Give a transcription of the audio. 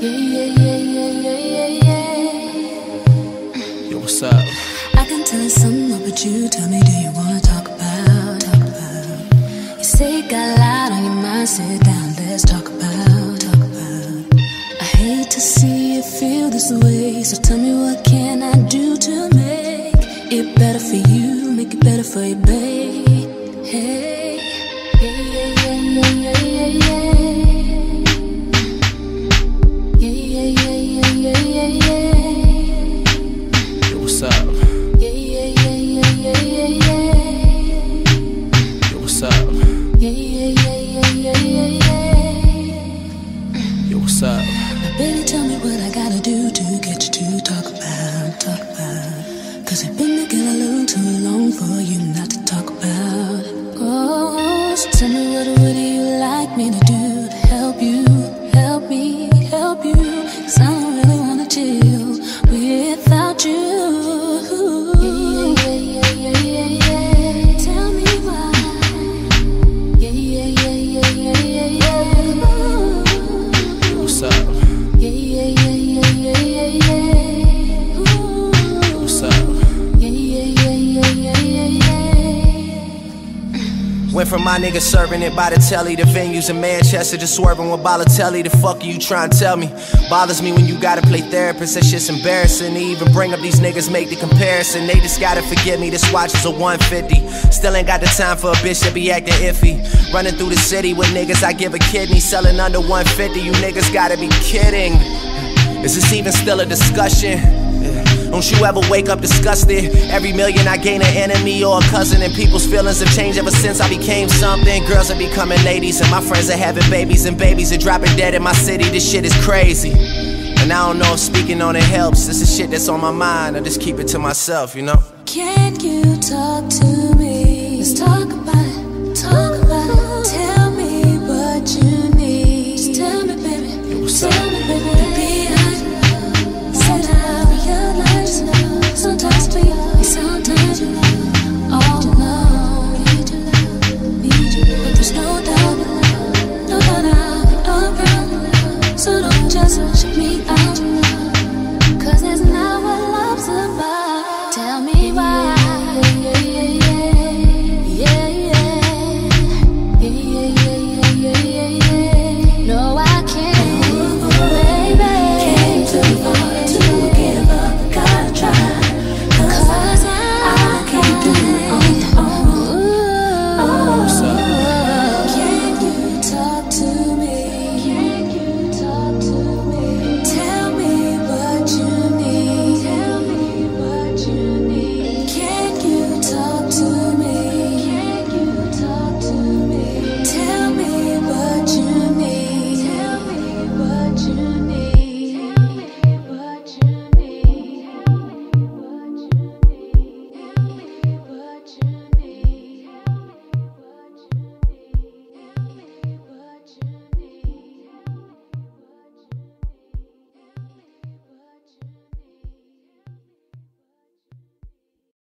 Yo, what's up? I can tell you something, but you tell me, do you wanna talk about? You say you got a lot on your mind, sit down, let's talk about. I hate to see you feel this way, so tell me what can I do to make it better for you, make it better for you, babe. Hey, Yo, what's up? Yo, what's up? Yo, what's up? Now, baby, tell me what I gotta do to get you to talk about. Cause I've been looking a little too long for you not to talk about. Oh, so tell me what would you like me to do to help you, help me. Cause I don't really wanna chill without you. Tell me why. What's up? What's up? Went from my nigga serving it by the telly to venues in Manchester, just swerving with Balotelli. The fuck are you trying to tell me? Bothers me when you gotta play therapist, that shit's embarrassing. They even bring up these niggas, make the comparison. They just gotta forgive me, this watch is a 150. Still ain't got the time for a bitch that be acting iffy. Running through the city with niggas, I give a kidney. Selling under 150, you niggas gotta be kidding. Is this even still a discussion? Don't you ever wake up disgusted? Every million I gain an enemy or a cousin, and people's feelings have changed ever since I became something. Girls are becoming 80s, and my friends are having babies, and babies are dropping dead in my city. This shit is crazy, and I don't know if speaking on it helps. This is shit that's on my mind, I just keep it to myself, you know? Can't you talk to me? Let's talk about it, Tell me what you need. Just tell me, baby. Yo, what's up? Tell me, baby. Just me.